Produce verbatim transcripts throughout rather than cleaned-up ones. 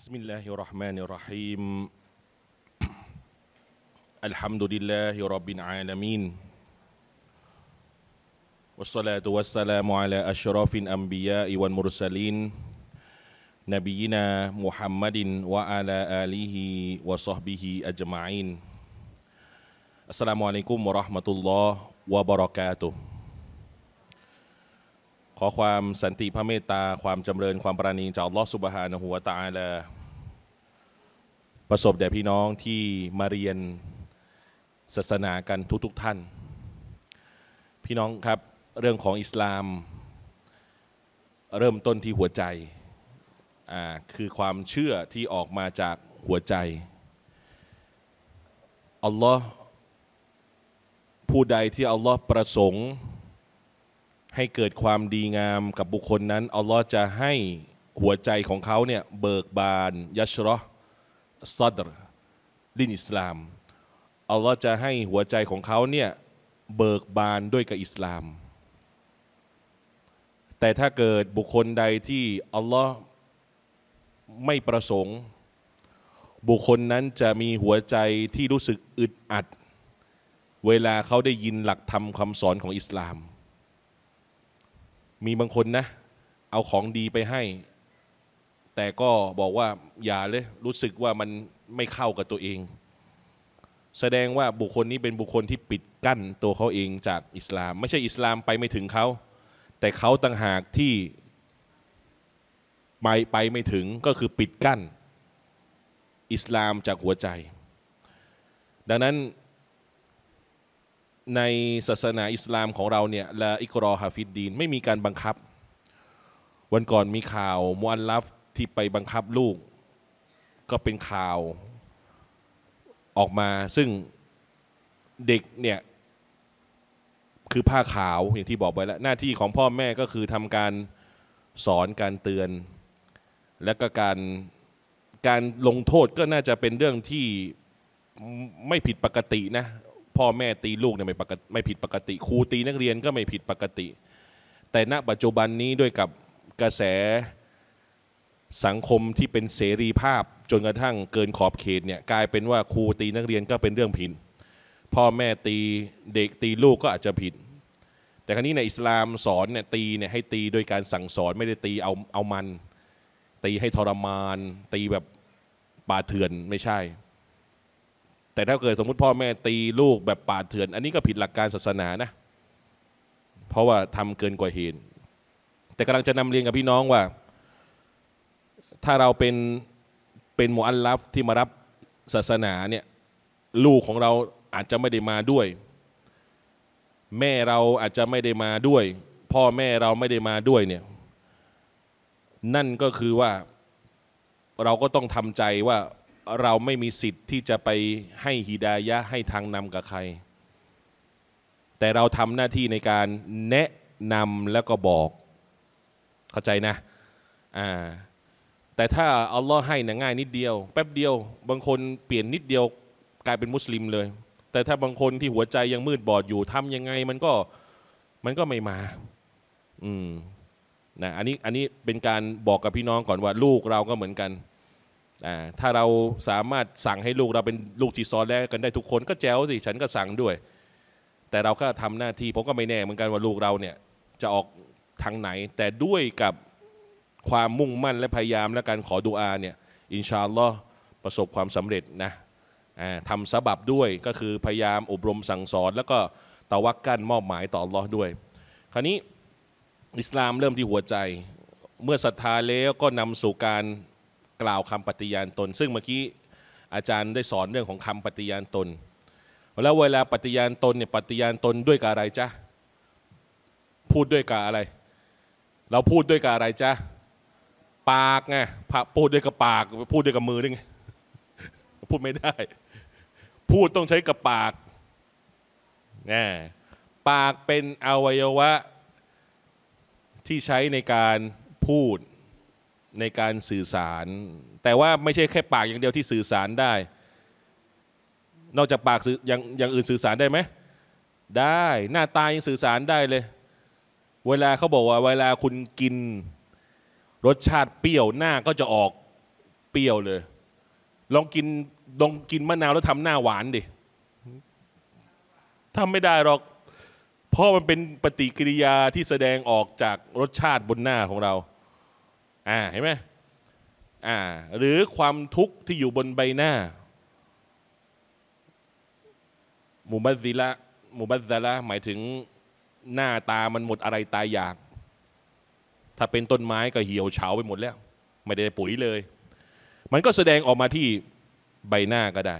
بسم الله الرحمن الرحيم الحمد لله رب العالمين والصلاة والسلام على أشرف الأنبياء والمرسلين نبينا محمد وعلى آله وصحبه أجمعين السلام عليكم ورحمة الله وبركاتهขอความสันติพระเมตตาความจำเริญความปราณีจากอัลลอฮฺซุบฮานะฮูวะตะอาลาประสบแด่พี่น้องที่มาเรียนศาสนากันทุกๆท่านพี่น้องครับเรื่องของอิสลามเริ่มต้นที่หัวใจอ่าคือความเชื่อที่ออกมาจากหัวใจอัลลอฮฺผู้ใดที่อัลลอฮฺประสงค์ให้เกิดความดีงามกับบุคคลนั้นอัลลอฮ์จะให้หัวใจของเขาเนี่ยเบิกบานยัชเราะฮ์ซัดรดินอิสลามอัลลอฮ์จะให้หัวใจของเขาเนี่ยเบิกบานด้วยกับอิสลามแต่ถ้าเกิดบุคคลใดที่อัลลอฮ์ไม่ประสงค์บุคคลนั้นจะมีหัวใจที่รู้สึกอึดอัดเวลาเขาได้ยินหลักธรรมคำสอนของอิสลามมีบางคนนะเอาของดีไปให้แต่ก็บอกว่าอย่าเลยรู้สึกว่ามันไม่เข้ากับตัวเองแสดงว่าบุคคลนี้เป็นบุคคลที่ปิดกั้นตัวเขาเองจากอิสลามไม่ใช่อิสลามไปไม่ถึงเขาแต่เขาต่างหากที่ไปไปไม่ถึงก็คือปิดกั้นอิสลามจากหัวใจดังนั้นในศาสนาอิสลามของเราเนี่ยลาอิกรอฮาฟิดดีนไม่มีการบังคับวันก่อนมีข่าวมุอัลลัฟที่ไปบังคับลูกก็เป็นข่าวออกมาซึ่งเด็กเนี่ยคือผ้าขาวอย่างที่บอกไว้แล้วหน้าที่ของพ่อแม่ก็คือทำการสอนการเตือนและก็การการลงโทษก็น่าจะเป็นเรื่องที่ไม่ผิดปกตินะพ่อแม่ตีลูกเนี่ยไม่ปกติไม่ผิดปกติครูตีนักเรียนก็ไม่ผิดปกติแต่ณปัจจุบันนี้ด้วยกับกระแสสังคมที่เป็นเสรีภาพจนกระทั่งเกินขอบเขตเนี่ยกลายเป็นว่าครูตีนักเรียนก็เป็นเรื่องผิดพ่อแม่ตีเด็กตีลูกก็อาจจะผิดแต่ครั้งนี้ในอิสลามสอนเนี่ยตีเนี่ยให้ตีโดยการสั่งสอนไม่ได้ตีเอาเอามันตีให้ทรมานตีแบบป่าเถื่อนไม่ใช่แต่ถ้าเกิดสมมุติพ่อแม่ตีลูกแบบป่าเถื่อนอันนี้ก็ผิดหลักการศาสนานะเพราะว่าทำเกินกว่าเหตุแต่กำลังจะนำเรียนกับพี่น้องว่าถ้าเราเป็นเป็นมุอัลลัฟที่มารับศาสนาเนี่ยลูกของเราอาจจะไม่ได้มาด้วยแม่เราอาจจะไม่ได้มาด้วยพ่อแม่เราไม่ได้มาด้วยเนี่ยนั่นก็คือว่าเราก็ต้องทำใจว่าเราไม่มีสิทธิ์ที่จะไปให้ฮิดายะห์ให้ทางนำกับใครแต่เราทำหน้าที่ในการแนะนำแล้วก็บอกเข้าใจนะอ่าแต่ถ้าอัลลอฮ์ให้นะง่ายนิดเดียวแป๊บเดียวบางคนเปลี่ยนนิดเดียวกลายเป็นมุสลิมเลยแต่ถ้าบางคนที่หัวใจยังมืดบอดอยู่ทำยังไงมันก็มันก็ไม่มาอืมนะอันนี้อันนี้เป็นการบอกกับพี่น้องก่อนว่าลูกเราก็เหมือนกันถ้าเราสามารถสั่งให้ลูกเราเป็นลูกจีซอนแล้วกันได้ทุกคนก็แจ๋วสิฉันก็สั่งด้วยแต่เราก็ทำหน้าที่ผมก็ไม่แน่เหมือนกันว่าลูกเราเนี่ยจะออกทางไหนแต่ด้วยกับความมุ่งมั่นและพยายามและการขอดุอาเนี่ยอินชาอัลลอฮ์ประสบความสำเร็จนะทำซะบับด้วยก็คือพยายามอบรมสั่งสอนแล้วก็ตะวักกัลมอบหมายต่ออัลลอฮ์ด้วยคราวนี้อิสลามเริ่มที่หัวใจเมื่อศรัทธาแล้วก็นำสู่การกล่าวคำปฏิญาณตนซึ่งเมื่อกี้อาจารย์ได้สอนเรื่องของคำปฏิญาณตนแล้วเวลาปฏิญาณตนเนี่ยปฏิญาณตนด้วยกับอะไรจ๊ะพูดด้วยกับอะไรเราพูดด้วยกับอะไรจ๊ะปากไงพูดด้วยกับปากพูดด้วยกับมือนี่ไงพูดไม่ได้พูดต้องใช้กับปากไงปากเป็นอวัยวะที่ใช้ในการพูดในการสื่อสารแต่ว่าไม่ใช่แค่ปากอย่างเดียวที่สื่อสารได้นอกจากปากอย่างอย่างอื่นสื่อสารได้ไหมได้หน้าตายังสื่อสารได้เลยเวลาเขาบอกว่าเวลาคุณกินรสชาติเปรี้ยวหน้าก็จะออกเป รี้ยวเลยลองกินลองกินมะนาวแล้วทำหน้าหวานดิทำไม่ได้หรอกเพราะมันเป็นปฏิกิริยาที่แสดงออกจากรสชาติบนหน้าของเราอ่าเห็นไหมอ่าหรือความทุกข์ที่อยู่บนใบหน้ามุบัซซิละมุบัซซะละหมายถึงหน้าตามันหมดอะไรตายอยากถ้าเป็นต้นไม้ก็เหี่ยวเฉาไปหมดแล้วไม่ได้ปุ๋ยเลยมันก็แสดงออกมาที่ใบหน้าก็ได้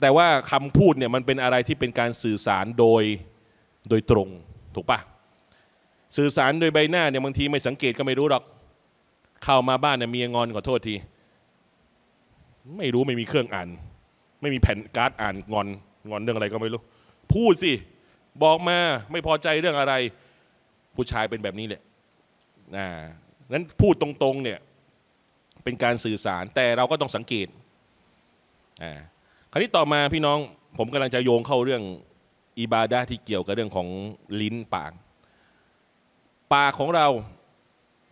แต่ว่าคำพูดเนี่ยมันเป็นอะไรที่เป็นการสื่อสารโดยโดยตรงถูกปะสื่อสารโดยใบหน้าเนี่ยบางทีไม่สังเกตก็ไม่รู้หรอกเข้ามาบ้านเนี่ยเมียงอนขอโทษทีไม่รู้ไม่มีเครื่องอ่านไม่มีแผ่นการ์ดอ่านงอนงอนเรื่องอะไรก็ไม่รู้พูดสิบอกมาไม่พอใจเรื่องอะไรผู้ชายเป็นแบบนี้แหละนะนั้นพูดตรงๆเนี่ยเป็นการสื่อสารแต่เราก็ต้องสังเกตอ่าคราวนี้ต่อมาพี่น้องผมกำลังจะโยงเข้าเรื่องอิบาดะห์ที่เกี่ยวกับเรื่องของลิ้นปากปากของเรา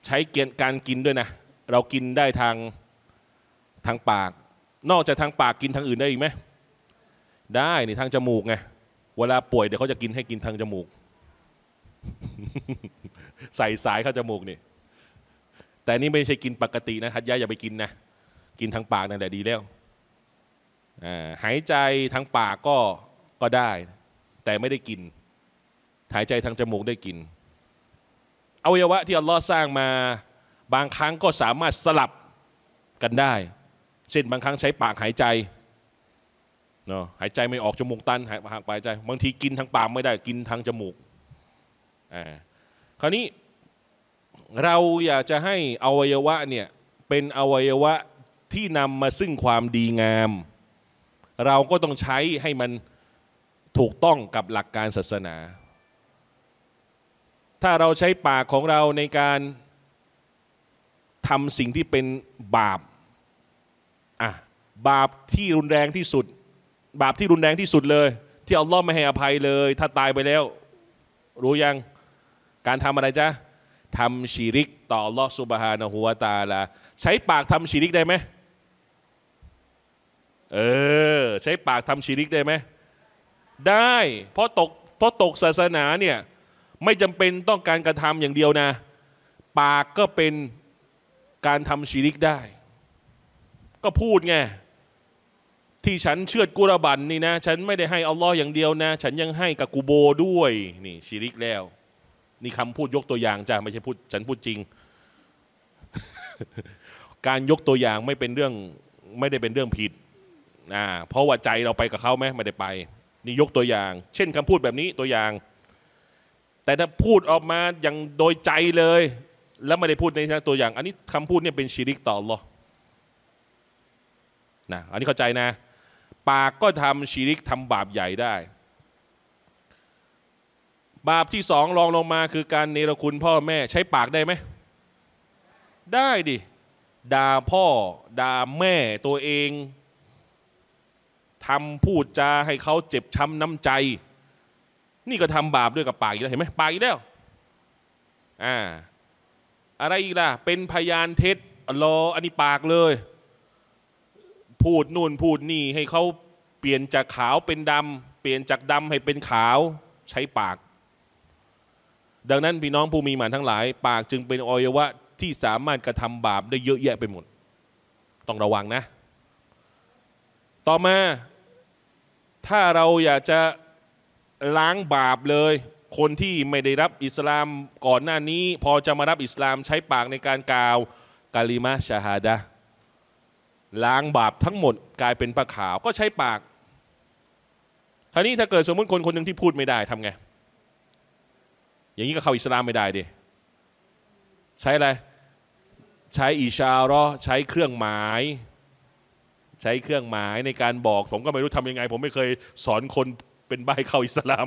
ใช้เกณฑ์การกินด้วยนะเรากินได้ทางทางปากนอกจากทางปากกินทางอื่นได้อีกไหมได้ในทางจมูกไงเวลาป่วยเดี๋ยวเขาจะกินให้กินทางจมูก ใส่สายเข้าจมูกนี่แต่นี่ไม่ใช่กินปกตินะฮัจญะอย่าไปกินนะกินทางปากนั่นแหละดีแล้วหายใจทางปากก็ก็ได้แต่ไม่ได้กินหายใจทางจมูกได้กินอวัยวะที่อัลลอฮ์สร้างมาบางครั้งก็สามารถสลับกันได้เช่นบางครั้งใช้ปากหายใจเนาะหายใจไม่ออกจมูกตันหายปากหายใจบางทีกินทางปากไม่ได้กินทางจมูกอ่าคราวนี้เราอยากจะให้อวัยวะเนี่ยเป็นอวัยวะที่นำมาซึ่งความดีงามเราก็ต้องใช้ให้มันถูกต้องกับหลักการศาสนาถ้าเราใช้ปากของเราในการทำสิ่งที่เป็นบาปอ่ะบาปที่รุนแรงที่สุดบาปที่รุนแรงที่สุดเลยที่อัลลอฮ์ไม่ให้อภัยเลยถ้าตายไปแล้วรู้ยังการทำอะไรจ๊ะทำชิริกต่ออัลลอฮ์ซุบฮานะฮูวะตะอาลาใช้ปากทำชิริกได้ไหมเออใช้ปากทำชิริกได้ไหมได้เพราะตกเพราะตกศาสนาเนี่ยไม่จำเป็นต้องการกระทำอย่างเดียวนะปากก็เป็นการทำชิริกได้ก็พูดไงที่ฉันเชือดกุรบันนี่นะฉันไม่ได้ให้อัลลอฮ์อย่างเดียวนะฉันยังให้กับกูโบด้วยนี่ชิริกแล้วนี่คำพูดยกตัวอย่างจ้ะไม่ใช่พูดฉันพูดจริง การยกตัวอย่างไม่เป็นเรื่องไม่ได้เป็นเรื่องผิดอ่าเพราะว่าใจเราไปกับเขาไหมไม่ได้ไปนี่ยกตัวอย่างเช่นคำพูดแบบนี้ตัวอย่างแต่ถ้าพูดออกมาอย่างโดยใจเลยแล้วไม่ได้พูดในตัวอย่างอันนี้คำพูดเนี่ยเป็นชิริกต่ออัลลอฮ์นะอันนี้เข้าใจนะปากก็ทำชิริกทำบาปใหญ่ได้บาปที่สองรองลงมาคือการเนรคุณพ่อแม่ใช้ปากได้ไหมได้ดิด่าพ่อด่าแม่ตัวเองทำพูดจาให้เขาเจ็บช้ำน้ำใจนี่ก็ทำบาปด้วยกับปากอีกแล้วเห็นไหมปากอีกแล้วอ่าอะไรอีกล่ะเป็นพยานเท็จรออันนี้ปากเลยพูดนู่นพูดนี่ให้เขาเปลี่ยนจากขาวเป็นดำเปลี่ยนจากดำให้เป็นขาวใช้ปากดังนั้นพี่น้องผู้มีหมานทั้งหลายปากจึงเป็นอวัยวะที่สามารถกระทำบาปได้เยอะแยะไปหมดต้องระวังนะต่อมาถ้าเราอยากจะล้างบาปเลยคนที่ไม่ได้รับอิสลามก่อนหน้านี้พอจะมารับอิสลามใช้ปากในการกล่าวกะลิมะชะฮาดะห์ล้างบาปทั้งหมดกลายเป็นผ้าขาวก็ใช้ปากคราวนี้ถ้าเกิดสมมติคนคนหนึ่งที่พูดไม่ได้ทำไงอย่างนี้ก็เข้าอิสลามไม่ได้ดิใช้อะไรใช้อิชาเราะห์ใช้เครื่องหมายใช้เครื่องหมายในการบอกผมก็ไม่รู้ทำยังไงผมไม่เคยสอนคนเป็นใบ้เข้าอิสลาม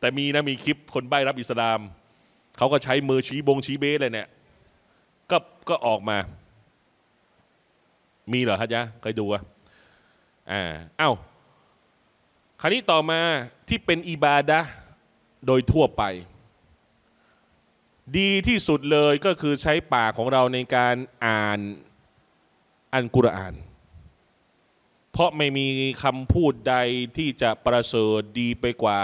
แต่มีนะมีคลิปคนใบ้รับอิสลามเขาก็ใช้มือชี้บงชี้เบสเลยเนี่ยก็ก็ออกมามีเหรอฮะจ๊ะเคยดูอ่ะอ่าเอ้าคราวนี้ต่อมาที่เป็นอิบาดะห์โดยทั่วไปดีที่สุดเลยก็คือใช้ปากของเราในการอ่าน อัลกุรอานเพราะไม่มีคำพูดใดที่จะประเสริฐดีไปกว่า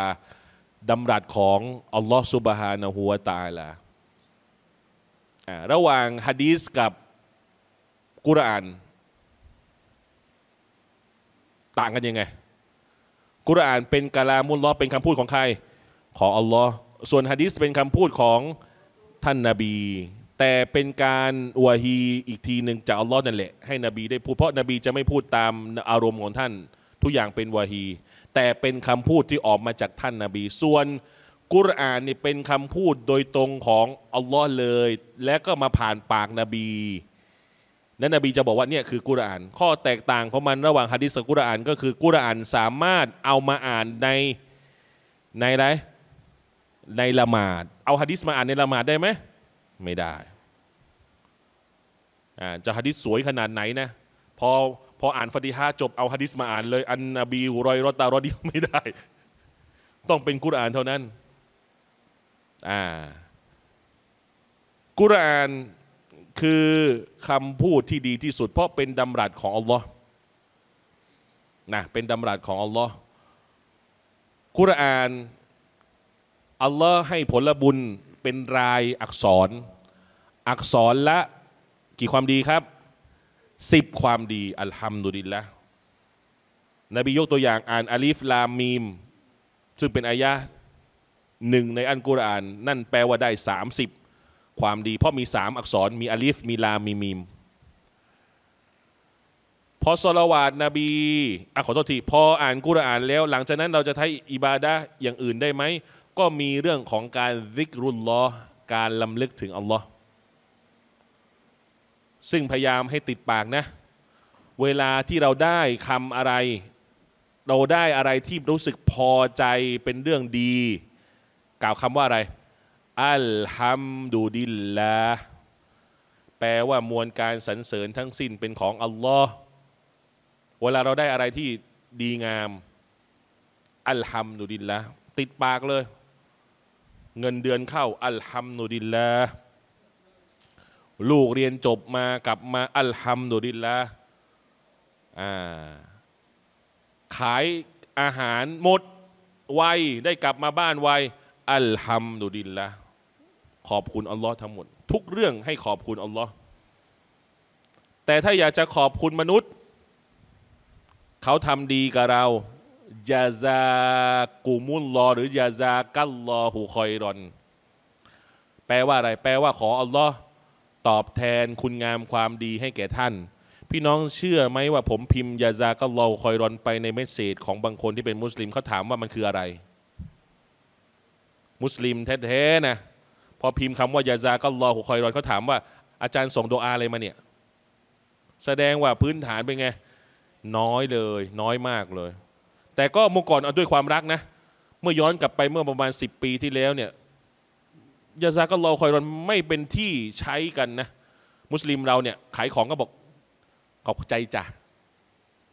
ดำรัสของอัลลอฮฺซุบฮานะฮูวะตะอาลาระหว่างฮะดีษกับกุรอานต่างกันยังไงกุรอานเป็นกะลามุลลอฮ์เป็นคำพูดของใครของอัลลอฮ์ส่วนฮะดีษเป็นคำพูดของท่านนบีแต่เป็นการวะฮีอีกทีหนึ่งจากอัลลอฮ์นั่นแหละให้นบีได้พูดเพราะนบีจะไม่พูดตามอารมณ์ของท่านทุกอย่างเป็นวะฮีแต่เป็นคำพูดที่ออกมาจากท่านนบีส่วนกุรอานนี่เป็นคำพูดโดยตรงของอัลลอฮ์เลยและก็มาผ่านปากนบีนั้นนบีจะบอกว่าเนี่ยคือกุรอานข้อแตกต่างของมันระหว่างฮะดิษกับกุรอานก็คือกุรอานสามารถเอามาอ่านในในอะไรในละหมาดเอาฮะดิษมาอ่านในละหมาดได้ไหมไม่ได้อ่าจะฮะดิษสวยขนาดไหนนะพอพออ่านฟาติฮะห์จบเอาฮะดิษมาอ่านเลยอันนบีฮุรอยเราะฮ์รอดิยัลลอฮุอันฮุไม่ได้ต้องเป็นกุรอานเท่านั้นอ่ากุรอานคือคำพูดที่ดีที่สุดเพราะเป็นดำรัสของอัลลอฮ์นะเป็นดำรัสของอัลลอฮ์กุรอานอัลลอฮ์ให้ผลบุญเป็นรายอักษรอักษรละกี่ความดีครับสิบความดีอัลฮัมดุลิลละนบียกตัวอย่างอ่านอาลิฟลามมีมซึ่งเป็นอายะห์หนึ่งในอัลกุรอานนั่นแปลว่าได้สามสิบความดีเพราะมีสามอักษรมีอาลิฟมีลามมีมีมพอศอลาวาตนบีอ่ะขอโทษทีพออ่านกุรอานแล้วหลังจากนั้นเราจะใช้อิบาดะห์อย่างอื่นได้ไหมก็มีเรื่องของการซิกรุลลอฮ์การลำลึกถึงอัลลอฮ์ซึ่งพยายามให้ติดปากนะเวลาที่เราได้คำอะไรเราได้อะไรที่รู้สึกพอใจเป็นเรื่องดีกล่าวคำว่าอะไรอัลฮัมดุลิลลาห์แปลว่ามวลการสรรเสริญทั้งสิ้นเป็นของอัลลอฮ์เวลาเราได้อะไรที่ดีงามอัลฮัมดุลิลลาห์ติดปากเลยเงินเดือนเข้าอัลฮัมดุลิลลาห์ลูกเรียนจบมากลับมาอัลฮัมดุลิลลาห์อ่าขายอาหารหมดไวได้กลับมาบ้านไวอัลฮัมดุลิลลาห์ขอบคุณอัลลอฮ์ทั้งหมดทุกเรื่องให้ขอบคุณอัลลอฮ์แต่ถ้าอยากจะขอบคุณมนุษย์เขาทำดีกับเรายาซากุมุลลอหรือยาซากัลลอหูคอยรอนแปลว่าอะไรแปลว่าขออัลลอฮ์ตอบแทนคุณงามความดีให้แก่ท่านพี่น้องเชื่อไหมว่าผมพิมพ์ยาซากัลลอหูคอยรอนไปในเมสเสจของบางคนที่เป็นมุสลิมเขาถามว่ามันคืออะไรมุสลิมแท้ๆนะพอพิมพ์คำว่ายาซากัลลอฮุคอยรอนเขาถามว่าอาจารย์ส่งดุอาอะไรมาเนี่ยแสดงว่าพื้นฐานเป็นไงน้อยเลยน้อยมากเลยแต่ก็เมื่อก่อนเอาด้วยความรักนะเมื่อย้อนกลับไปเมื่อประมาณสิบปีที่แล้วเนี่ยยาซากัลลอฮุคอยรอนไม่เป็นที่ใช้กันนะมุสลิมเราเนี่ยขายของก็บอกขอบใจจ้ะ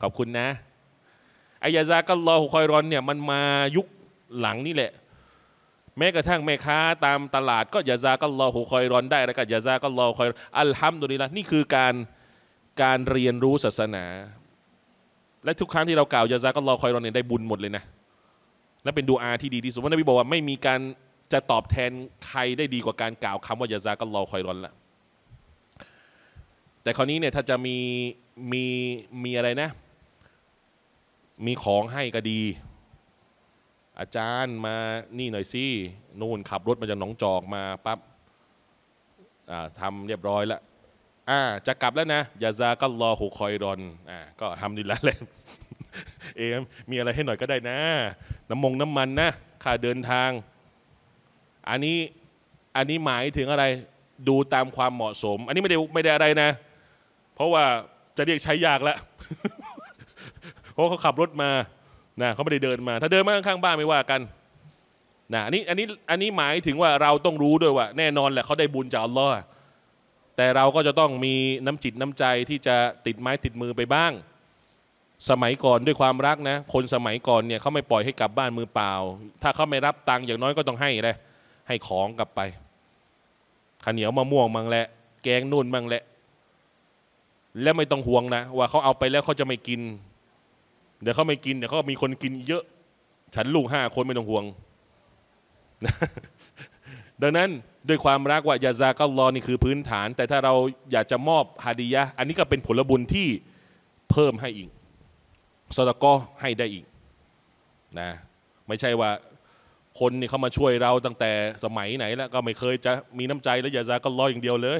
ขอบคุณนะไอยาซากัลลอฮุคอยรอนเนี่ยมันมายุคหลังนี่แหละแม้กระทั่งแม่ค้าตามตลาดก็ยาซากัลลอฮุคอยรอนได้แล้วก็ยาซากัลลอฮุคอยรอนอัลฮัมดุลิลละห์นี่คือการการเรียนรู้ศาสนาและทุกครั้งที่เรากล่าวยาซากัลลอฮุคอยรอนเนี่ยได้บุญหมดเลยนะและเป็นดูอาที่ดีที่สุดว่านบีบอกว่าไม่มีการจะตอบแทนใครได้ดีกว่าการกล่าวคำว่ายาซากัลลอฮุคอยรอนละแต่คราวนี้เนี่ยถ้าจะมีมีมีอะไรนะมีของให้ก็ดีอาจารย์มานี่หน่อยสินู่นขับรถมาจากหนองจอกมาปั๊บทำเรียบร้อยแล้วจะกลับแล้วนะยาซากัลลอฮุคอยรอนก็ทำดีแล้วแหละเอมมีอะไรให้หน่อยก็ได้นะน้ำมงน้ำมันนะค่าเดินทางอันนี้อันนี้หมายถึงอะไรดูตามความเหมาะสมอันนี้ไม่ได้ไม่ได้อะไรนะเพราะว่าจะเรียกใช้ยากแล้วเพราะเขาขับรถมานะเขาไม่ได้เดินมาถ้าเดินมาข้างๆบ้านไม่ว่ากันนะอันนี้อันนี้อันนี้หมายถึงว่าเราต้องรู้ด้วยว่าแน่นอนแหละเขาได้บุญจากอัลลอฮ์แต่เราก็จะต้องมีน้ำจิตน้ำใจที่จะติดไม้ติดมือไปบ้างสมัยก่อนด้วยความรักนะคนสมัยก่อนเนี่ยเขาไม่ปล่อยให้กลับบ้านมือเปล่าถ้าเขาไม่รับตังค์อย่างน้อยก็ต้องให้เลยให้ของกลับไปข้าวเหนียวมะม่วงมั่งแหละแกงนุ่นมั่งแหละ และไม่ต้องห่วงนะว่าเขาเอาไปแล้วเขาจะไม่กินเดี๋ยวเขาไม่กินเดี๋ยวเขามีคนกินเยอะฉันลูกห้าคนไม่ต้องห่วง ดังนั้นด้วยความรักว่ายาซากัลลอฮ์นี่คือพื้นฐานแต่ถ้าเราอยากจะมอบฮาดิยะห์อันนี้ก็เป็นผลบุญที่เพิ่มให้อีกซอดาเกาะห์ให้ได้อีกนะไม่ใช่ว่าคนนี่เขามาช่วยเราตั้งแต่สมัยไหนแล้วก็ไม่เคยจะมีน้ำใจแล้วยาซากัลลอฮ์อย่างเดียวเลย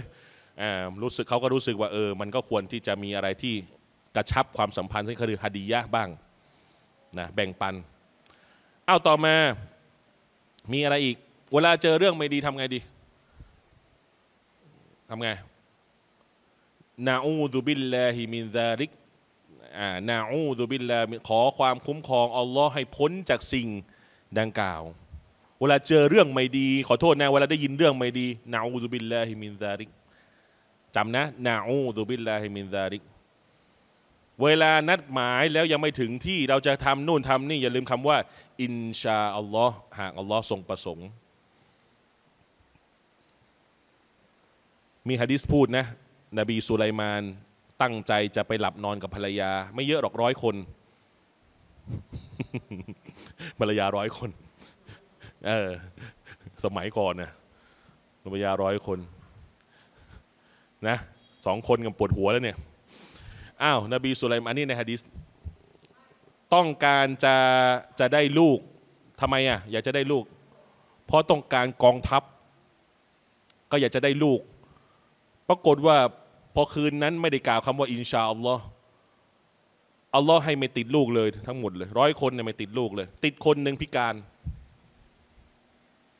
อ่ารู้สึกเขาก็รู้สึกว่าเออมันก็ควรที่จะมีอะไรที่กระชับความสัมพันธ์ก็คือฮาดิยะห์บ้างนะแบ่งปันเอาต่อมามีอะไรอีกเวลาเจอเรื่องไม่ดีทำไงดีทำไงนาอูซุบิลลาฮิมินซาลิกนาอูซุบิลลาฮิขอความคุ้มครองอัลลอฮ์ให้พ้นจากสิ่งดังกล่าวเวลาเจอเรื่องไม่ดีขอโทษนะเวลาได้ยินเรื่องไม่ดีนาอูซุบิลลาฮิมินซาลิกจำนะนาอูซุบิลลาฮิมินซาลิกเวลานัดหมายแล้วยังไม่ถึงที่เราจะทำนู่นทำนี่อย่าลืมคำว่าอินชาอัลลอฮ์หากอัลลอฮ์ทรงประสงค์มีฮะดิษพูดนะนบีสุไลมานตั้งใจจะไปหลับนอนกับภรรยาไม่เยอะหรอกร้อยคน ภรรยาร้อยคนเออสมัยก่อนนะภรรยาร้อยคนนะสองคนกับปวดหัวแล้วเนี่ยอ้าวนบีสุไลมานนี่ในฮะดิษต้องการจะจะได้ลูกทำไมอ่ะอยากจะได้ลูกเพราะต้องการกองทัพก็อยากจะได้ลูกปรากฏว่าพอคืนนั้นไม่ได้กล่าวคำว่าอินชาอัลลอฮ์อัลลอฮ์ให้ไม่ติดลูกเลยทั้งหมดเลยร้อยคนเนี่ยไม่ติดลูกเลยติดคนหนึ่งพิการ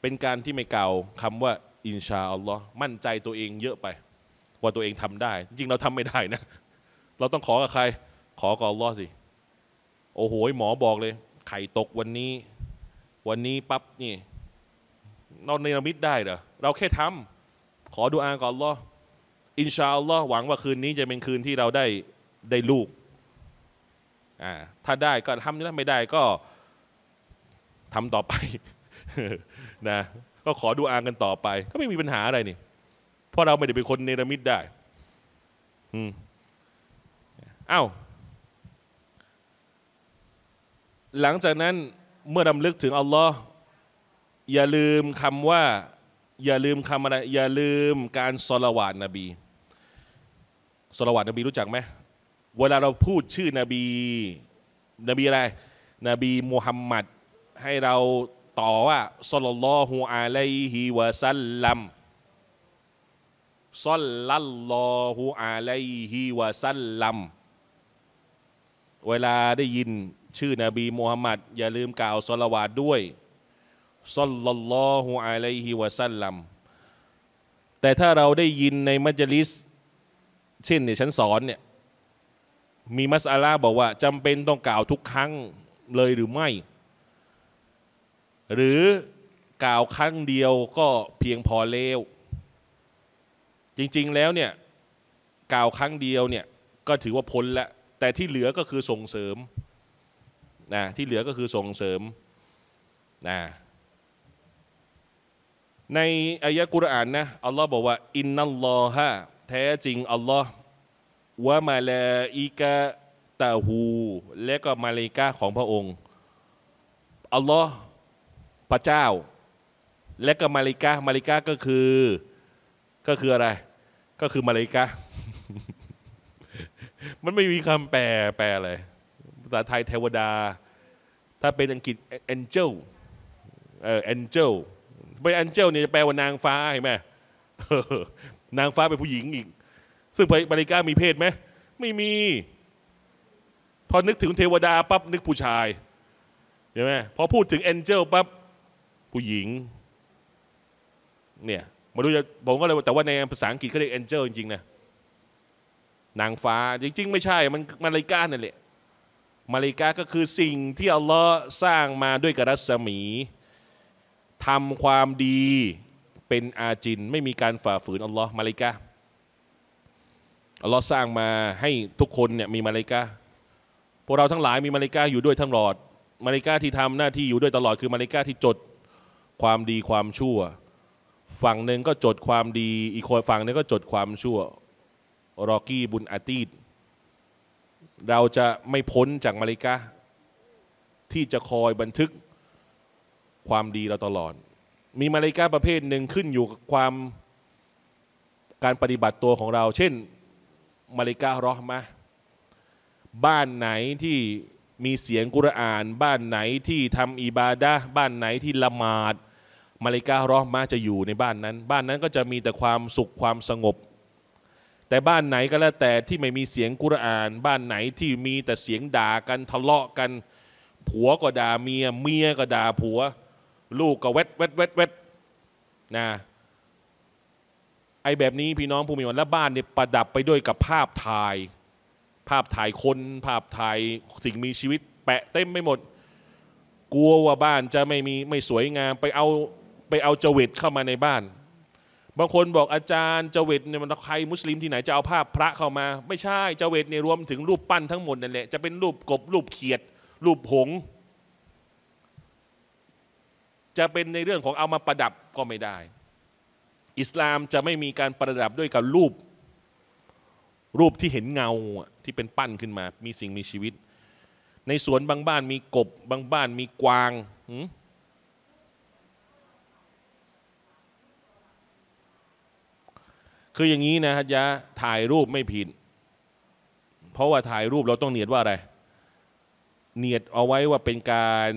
เป็นการที่ไม่กล่าวคำว่าอินชาอัลลอฮ์มั่นใจตัวเองเยอะไปว่าตัวเองทำได้จริงเราทำไม่ได้นะเราต้องขอกับใครขอกับอัลลอฮ์สิโอ้โหหมอบอกเลยไข่ตกวันนี้วันนี้ปั๊บนี่เราเนรมิตได้เหรอเราแค่ทำขอดุอากับอัลลอฮ์อินชาอัลลอฮ์หวังว่าคืนนี้จะเป็นคืนที่เราได้ได้ลูกอ่าถ้าได้ก็ทำถ้าไม่ได้ก็ทำต่อไป นะก็ขอดุอากันต่อไปก็ไม่มีปัญหาอะไรนี่เพราะเราไม่ได้เป็นคนเนรมิตได้อืมอ้าวหลังจากนั้นเมื่อดำลึกถึงอัลลอฮ์อย่าลืมคำว่าอย่าลืมคำอะไรอย่าลืมการศอละวาตนบีศอละวาตนบีรู้จักไหมเวลาเราพูดชื่อนบีนบีอะไรนบีมุฮัมมัดให้เราต่อว่าศ็อลลัลลอฮุอะลัยฮิวะซัลลัมศ็อลลัลลอฮุอะลัยฮิวะซัลลัมเวลาได้ยินชื่อนบีมุฮัมมัดอย่าลืมกล่าวศอละวาตด้วยศ็อลลัลลอฮุอะลัยฮิวะซัลลัมแต่ถ้าเราได้ยินในมัจลิสเช่นเนี่ยฉันสอนเนี่ยมีมัสอาลาบอกว่าจำเป็นต้องกล่าวทุกครั้งเลยหรือไม่หรือกล่าวครั้งเดียวก็เพียงพอแล้วจริงๆแล้วเนี่ยกล่าวครั้งเดียวเนี่ยก็ถือว่าพ้นละแต่ที่เหลือก็คือส่งเสริมนะที่เหลือก็คือส่งเสริมนะในอายะกุรอานนะอัลลอฮ์บอกว่าอินนัลลอฮะแท้จริงอัลลอฮ์วะมาลาอิกะตะฮูและก็มาลาอิกะฮ์ของพระองค์อัลลอฮ์พระเจ้าและก็มาลาอิกะฮ์มาลาอิกะฮ์ก็คือก็คืออะไรก็คือมาลาอิกะฮ์ มันไม่มีคำแปลแปลอะไรภาษาไทยเทวดาถ้าเป็นอังกฤษ angel เออ angelเป็นแองเจลเนี่ยจะแปลว่านางฟ้าเห็นไหม นางฟ้าเป็นผู้หญิงอีกซึ่งมาลาอิกะฮ์มีเพศไหมไม่มีพอนึกถึงเทวดาปั๊บนึกผู้ชายเห็นไหมพอพูดถึงแองเจลปั๊บผู้หญิงเนี่ยมาดูจะผมก็เลยแต่ว่าในภาษาอังกฤษเขาเรียกแองเจลจริงๆนะนางฟ้าจริงๆไม่ใช่มันมาลาอิกะฮ์นั่นแหละมาลาอิกะฮ์ก็คือสิ่งที่อัลลอฮ์สร้างมาด้วยกรัศมีทำความดีเป็นอาจินไม่มีการฝ่าฝืนอัลลอฮ์มาลาอิกะฮ์อัลลอฮ์สร้างมาให้ทุกคนเนี่ยมีมาลาอิกะฮ์พวกเราทั้งหลายมีมาลาอิกะฮ์อยู่ด้วยทั้งหลอดมาลาอิกะฮ์ที่ทำหน้าที่อยู่ด้วยตลอดคือมาลาอิกะฮ์ที่จดความดีความชั่วฝั่งหนึ่งก็จดความดีอีกฝั่งหนึ่งก็จดความชั่ว รอกีบุนอาตีดเราจะไม่พ้นจากมาลิกะที่จะคอยบันทึกความดีเราตลอดมีมาลิกะประเภทหนึ่งขึ้นอยู่กับความการปฏิบัติตัวของเราเช่นมาลิกะเราะห์มะห์บ้านไหนที่มีเสียงกุรอานบ้านไหนที่ทำอิบาดะห์บ้านไหนที่ละหมาดมาลิกะฮ์เราะห์มะห์จะอยู่ในบ้านนั้นบ้านนั้นก็จะมีแต่ความสุขความสงบแต่บ้านไหนก็แล้วแต่ที่ไม่มีเสียงกุรอานบ้านไหนที่มีแต่เสียงด่ากันทะเลาะกันผัวก็ด่าเมียเมียก็ด่าผัวลูกก็เวทเวทเวทเวทนะไอแบบนี้พี่น้องผู้มีวันและบ้านเนี่ยประดับไปด้วยกับภาพถ่ายภาพถ่ายคนภาพถ่ายสิ่งมีชีวิตแปะเต็มไม่หมดกลัวว่าบ้านจะไม่มีไม่สวยงามไปเอาไปเอาจวิตเข้ามาในบ้านบางคนบอกอาจารย์จวิตเนี่ยมันใครมุสลิมที่ไหนจะเอาภาพพระเข้ามาไม่ใช่จวิตเนี่ยรวมถึงรูปปั้นทั้งหมดนั่นแหละจะเป็นรูปกบรูปเขียดรูปหงส์จะเป็นในเรื่องของเอามาประดับก็ไม่ได้อิสลามจะไม่มีการประดับด้วยกับรูปรูปที่เห็นเงาที่เป็นปั้นขึ้นมามีสิ่งมีชีวิตในสวนบางบ้านมีกบบางบ้านมีกวางคืออย่างนี้นะฮะยะถ่ายรูปไม่ผิดเพราะว่าถ่ายรูปเราต้องเนียดว่าอะไรเนียดเอาไว้ว่าเป็นการ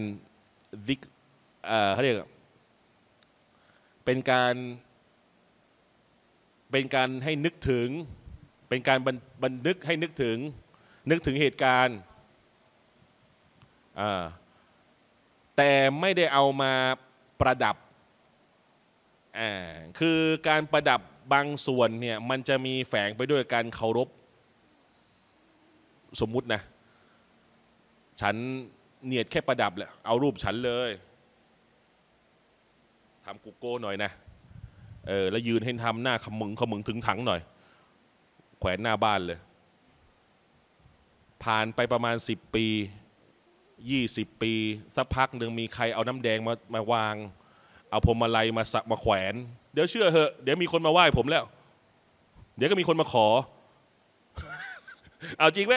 ดิกเขาเรียกเป็นการเป็นการให้นึกถึงเป็นการบันทึกให้นึกถึงนึกถึงเหตุการณ์แต่ไม่ได้เอามาประดับคือการประดับบางส่วนเนี่ยมันจะมีแฝงไปด้วยการเคารพสมมุตินะฉันเนียดแค่ประดับแหละเอารูปฉันเลยทำกูโก้หน่อยนะเออแล้วยืนให้ทำหน้าขมึงขมึงถึงถังหน่อยแขวนหน้าบ้านเลยผ่านไปประมาณสิบปียี่สิบปีสักพักหนึ่งมีใครเอาน้ำแดงมามาวางเอาพวงมาลัยมาสักมาแขวนเดี๋ยวเชื่อเหอะเดี๋ยวมีคนมาไหว้ผมแล้วเดี๋ยวก็มีคนมาขอ เอาจริงไหม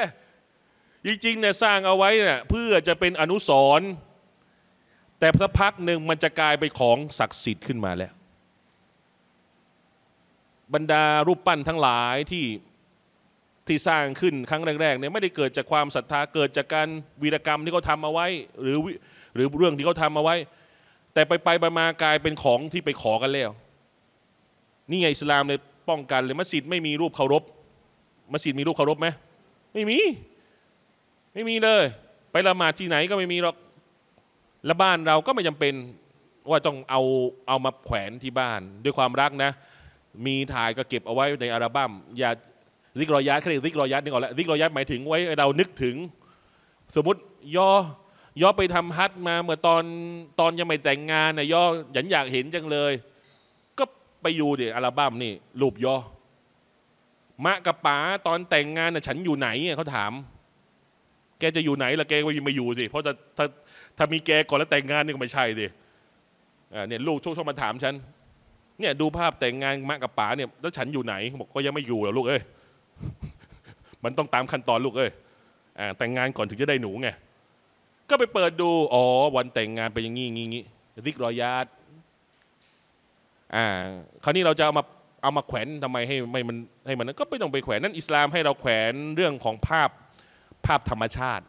จริงๆเนี่ยสร้างเอาไว้เนี่ยเพื่อจะเป็นอนุสรณ์แต่สักพักหนึ่งมันจะกลายเป็นของศักดิ์สิทธิ์ขึ้นมาแล้วบรรดารูปปั้นทั้งหลายที่ที่สร้างขึ้นครั้งแรกๆเนี่ยไม่ได้เกิดจากความศรัทธาเกิดจากการวีรกรรมที่เขาทำเอาไว้หรือหรือเรื่องที่เขาทำเอาไว้แต่ไปไปมากลายเป็นของที่ไปขอกันแล้วนี่ไงอิสลามเลยป้องกันเลยมัสยิดไม่มีรูปเคารพมัสยิดมีรูปเคารพไหมไม่มีไม่มีเลยไปละหมาดที่ไหนก็ไม่มีหรอกและบ้านเราก็ไม่จำเป็นว่าต้องเอาเอามาแขวนที่บ้านด้วยความรักนะมีถ่ายก็เก็บเอาไว้ในอัลบั้มอย่าซิกรอยัดเขาเรียกซิกรอยัดนี่ก่อนละซิกรอยัดหมายถึงไว้เรานึกถึงสมมติย่อย่อไปทำฮัจญ์มาเมื่อตอนตอนยังไม่แต่งงานนะย่อฉันอยากเห็นจังเลยก็ไปอยู่เดี๋ยวอัลบั้มนี่รูปย่อมะกับป๋าตอนแต่งงานนะฉันอยู่ไหนเขาถามแกจะอยู่ไหนล่ะแกก็ยังไม่อยู่สิเพราะถ้าถ้าถ้ามีแกก่อนแล้วแต่งงานนี่ก็ไม่ใช่สิเนี่ยลูกชอบมาถามฉันเนี่ยดูภาพแต่งงานมะกับป๋าเนี่ยแล้วฉันอยู่ไหนบอกก็ยังไม่อยู่หรอกลูกเอ้ยมันต้องตามขั้นตอนลูกเอ้ยแต่งงานก่อนถึงจะได้หนูไงก็ไปเปิดดูอ๋อวันแต่งงานไปอย่างงี้งี้งี้ริกรอยาดอ่าคราวนี้เราจะเอามาเอามาแขวนทำไมให้ไม่มันให้มันก็ไม่ต้องไปแขวนนั่นอิสลามให้เราแขวนเรื่องของภาพภาพธรรมชาติ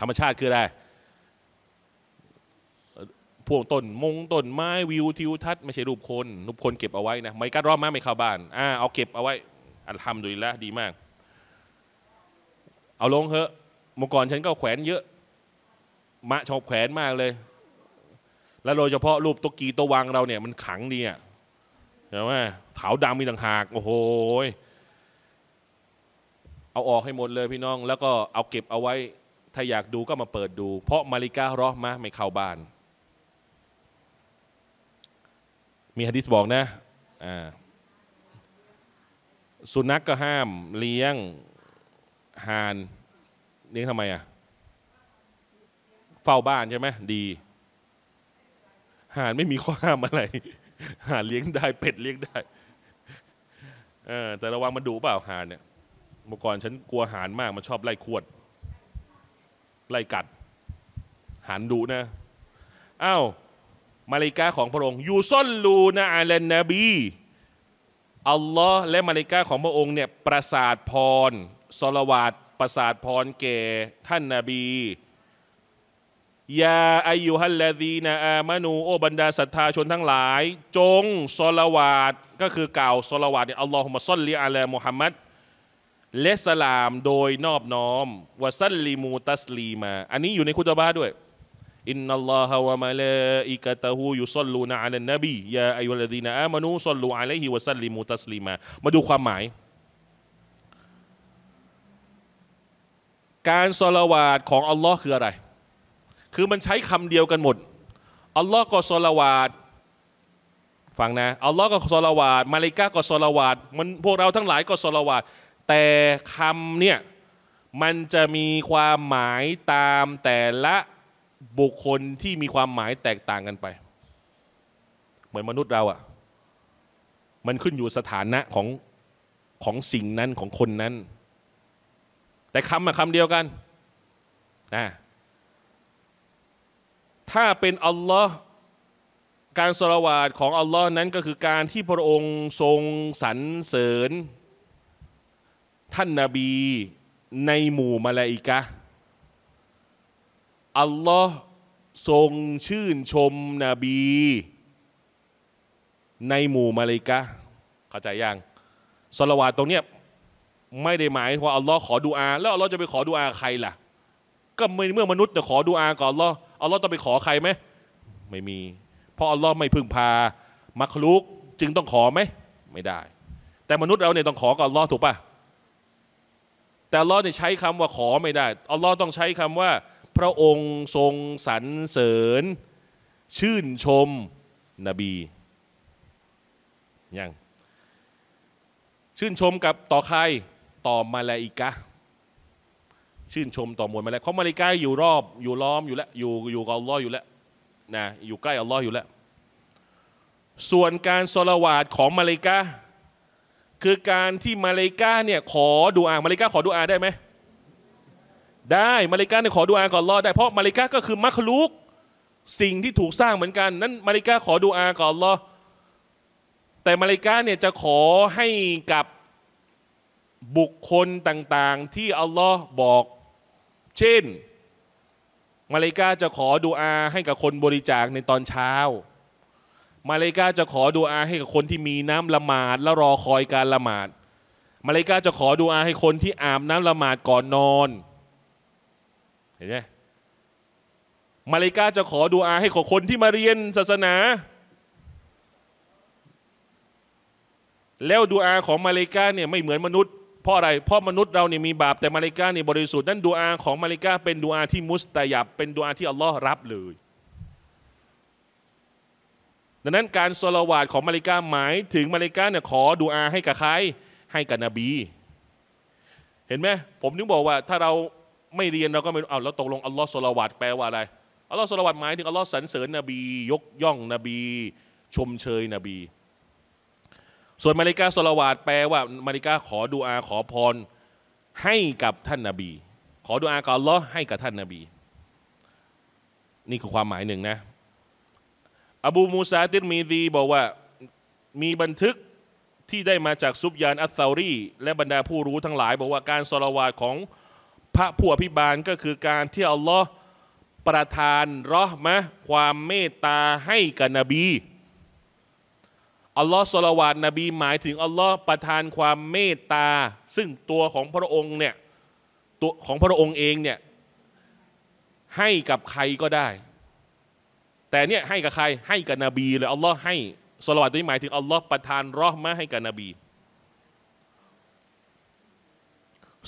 ธรรมชาติคืออะไรพวกต้นมงต้นไม้วิวทิวทัศน์ไม่ใช่รูปคนรูปคนเก็บเอาไว้นะไม่กัดรอบมาไม่เข้าบ้านอ่าเอาเก็บเอาไว้อัลฮัมดุลิลละห์ดีมากเอาลงเถอะเมื่อก่อนฉันก็แขวนเยอะมะชอบแขวนมากเลยและโดยเฉพาะรูปตัวกีตัววางเราเนี่ยมันขังดีอ่ะเห็นไหมขาวดำมีต่างหากโอ้โหเอาออกให้หมดเลยพี่น้องแล้วก็เอาเก็บเอาไว้ถ้าอยากดูก็มาเปิดดูเพราะมาลิกะฮ์เราะห์มะห์ไม่เข้าบ้านมีหะดีษบอกนะสุนัข ก็ห้ามเลี้ยงห่านเลี้ยงทำไมอ่ะเฝ้าบ้านใช่ไหมดีห่านไม่มีข้อห้ามอะไรห่านเลี้ยงได้เป็ดเลี้ยงได้ เออแต่ระวังมันดุเปล่าห่านเนี่ยเมื่อก่อนฉันกลัวห่านมากมันชอบไล่ขวดไล่กัดห่านดุนะอ้าวมาลิกาของพระองค์ยูซอลลูนะอะลันนบีอัลลอฮ์และมาลิกาของพระองค์เนี่ยประสาทพรศอลาวาตประสาทพรแก่ท่านนบียาอายุฮัลลาซีนาอามานูโอบรรดาศรัทธาชนทั้งหลายจงศอลาวาตก็คือกล่าวศอลาวาตเนี่ยอัลลอฮุมะศ็อลลิอะลามุฮัมมัดและสลามโดยนอบน้อมวะซัลลิมูตัสลีมาอันนี้อยู่ในคุตบะห์ด้วยอินนัลลอฮะวะมะลาอิกะตะฮูยุศ็อลลูนะอะลันนบียาอายุฮัลลาซีนาอามานูศ็อลลูอะลัยฮิวะซัลลิมูตัสลีมามาดูความหมายการศอลาวาตของอัลลอฮ์คืออะไรคือมันใช้คำเดียวกันหมดอัลลอฮ์ก็ศอลาวาตฟังนะอัลลอฮ์ก็ศอลาวาตมาลาอิกะฮ์ก็ศอลาวาตมันพวกเราทั้งหลายก็ศอลาวาตแต่คำเนี่ยมันจะมีความหมายตามแต่ละบุคคลที่มีความหมายแตกต่างกันไปเหมือนมนุษย์เราอ่ะมันขึ้นอยู่สถานะของของสิ่งนั้นของคนนั้นแต่คำอะคำเดียวกันนะถ้าเป็นอัลลอฮ์การศอลาวาตของอัลลอฮ์นั้นก็คือการที่พระองค์ทรงสรรเสริญท่านนบีในหมู่มลาอิกะฮ์อัลลอฮ์ทรงชื่นชมนบีในหมู่มลาอิกะฮ์เข้าใจยังศอลาวาตตรงเนี้ยไม่ได้หมายว่าอัลลอฮ์ขอดุอาแล้วอัลลอฮ์จะไปขอดุอาใครล่ะก็เมื่อมนุษย์จะขอดุอากับอัลลอฮ์อัลลอฮ์ต้องไปขอใครไหมไม่มีเพราะอัลลอฮ์ไม่พึ่งพามักลุกจึงต้องขอไหมไม่ได้แต่มนุษย์เราเนี่ยต้องขอกับอัลลอฮ์ถูกป่ะแต่อัลลอฮ์เนี่ยใช้คำว่าขอไม่ได้อัลลอฮ์ต้องใช้คำว่าพระองค์ทรงสรรเสริญชื่นชมนบียังชื่นชมกับต่อใครต่อมาลาอิกะฮ์ชื่นชมต่อมวลมาลาอิกะฮ์เพราะมาลาอิกะฮ์อยู่รอบอยู่ล้อมอยู่แล้วอยู่อยู่กับอัลลอฮ์อยู่แล้วนะอยู่ใกล้อัลลอฮ์อยู่แล้วส่วนการศอลาวาตของมาลาอิกะฮ์คือการที่มาลาอิกะฮ์เนี่ยขอดุอามาลาอิกะฮ์ขอดุอาได้ไหมได้มาลาอิกะฮ์เนี่ยขอดุอากับอัลลอฮ์ได้เพราะมาลาอิกะฮ์ก็คือมัคลุกสิ่งที่ถูกสร้างเหมือนกันนั้นมาลาอิกะฮ์ขอดุอากับอัลลอฮ์แต่มาลาอิกะฮ์เนี่ยจะขอให้กับบุคคลต่างๆที่อัลลอฮ์บอกเช่นมาลาอิกะฮ์จะขอดุอาให้กับคนบริจาคในตอนเช้ามาลาอิกะฮ์จะขอดุอาให้กับคนที่มีน้ำละหมาดและรอคอยการละหมาดมาลาอิกะฮ์จะขอดุอาให้คนที่อาบน้ำละหมาดก่อนนอนเห็นไหมมาลาอิกะฮ์จะขอดุอาให้กับคนที่มาเรียนศาสนาแล้วดุอาของมาลาอิกะฮ์เนี่ยไม่เหมือนมนุษย์เพราะอะไรเพราะมนุษย์เราเนี่ยมีบาปแต่มาลาอิกะฮ์เนี่ยบริสุทธิ์นั้นดุอาของมาลาอิกะฮ์เป็นดุอาที่มุสตะยับเป็นดุอาที่อัลลอฮ์รับเลยดังนั้นการศอลาวาตของมาลาอิกะฮ์หมายถึงมาลาอิกะฮ์เนี่ยขอดุอาให้กับใครให้กับนบีเห็นไหมผมนึกบอกว่าถ้าเราไม่เรียนเราก็ไม่รู้เอาแล้วตกลงอัลลอฮ์ศอลาวาตแปลว่าอะไรอัลลอฮ์ศอลาวาตหมายถึงอัลลอฮ์สรรเสริญนบียกย่องนบีชมเชยนบีส่วนมาลาอิกะฮ์ศอลาวาตแปลว่ามาลาอิกะฮ์ขอดุอาขอพรให้กับท่านนบีขอดุอากับอัลลอฮ์ให้กับท่านนบีนี่คือความหมายหนึ่งนะอบูมูซาติรมีซีบอกว่ามีบันทึกที่ได้มาจากซุบยานอัสซอรีและบรรดาผู้รู้ทั้งหลายบอกว่าการศอลาวาตของพระผู้อภิบาลก็คือการที่อัลลอฮ์ประทานรอมะห์ความเมตตาให้กับนบีอัลลอฮ์ศอลาวาตนบีหมายถึงอัลลอฮ์ประทานความเมตตาซึ่งตัวของพระองค์เนี่ยตัวของพระองค์เองเนี่ยให้กับใครก็ได้แต่เนี่ยให้กับใครให้กับนบีเลยอัลลอฮ์ให้ศอลาวาตตัวนี้หมายถึงอัลลอฮ์ประทานรอมะห์ให้กับนบี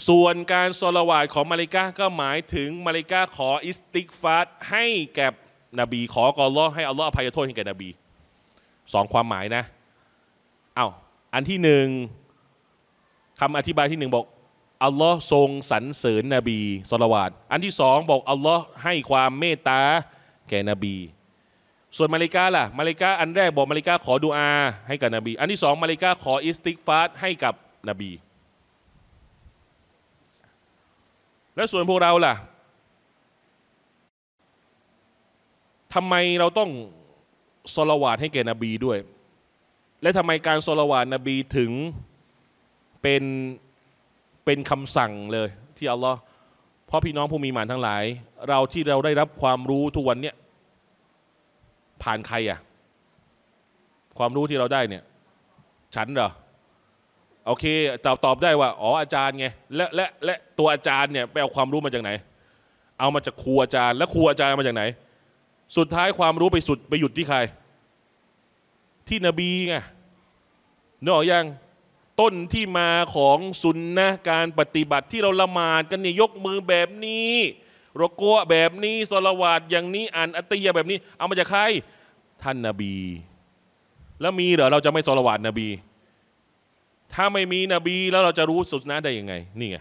ส่วนการศอลาวาตของมาลาอิกะฮ์ก็หมายถึงมาลาอิกะฮ์ขออิสติฆฟาร์ให้แก่นบีขอกับอัลลอฮ์ให้อัลลอฮ์อภัยโทษให้แก่นบีสองความหมายนะเอ้าอันที่หนึ่งคำอธิบายที่หนึ่งบอกอัลลอฮ์ทรงสรรเสริญนบีศอลาวาตอันที่สองบอกอัลลอฮ์ให้ความเมตตาแก่นบี ส่วนมาลิกาล่ะมาลิกาอันแรกบอกมาลิกาขอดุอาให้กับนบีอันที่สองมาลิกาขออิสติกฟาร์ให้กับนบีและส่วนพวกเราล่ะทำไมเราต้องศอลาวาตให้แก่นบีด้วยและทำไมการศอลาวาตนบีถึงเป็นเป็นคำสั่งเลยที่อัลลอฮ์เพราะพี่น้องผู้มีหมานทั้งหลายเราที่เราได้รับความรู้ทุกวันเนี่ยผ่านใครอะความรู้ที่เราได้เนี่ยฉันเหรอโอเคตอบตอบได้ว่าอ๋ออาจารย์ไงและและและตัวอาจารย์เนี่ยไปเอาความรู้มาจากไหนเอามาจากครูอาจารย์และครูอาจารย์มาจากไหนสุดท้ายความรู้ไปสุดไปหยุดที่ใครที่นบีไงนึกออกยังต้นที่มาของสุนนะการปฏิบัติที่เราละหมาดกันเนี่ยยกมือแบบนี้รุกัวแบบนี้ศอลาวาตอย่างนี้อ่านอัตติยะแบบนี้เอามาจากใครท่านนบีแล้วมีเหรอเราจะไม่ศอลาวาตนบีถ้าไม่มีนบีแล้วเราจะรู้สุนนะได้ยังไงนี่ไง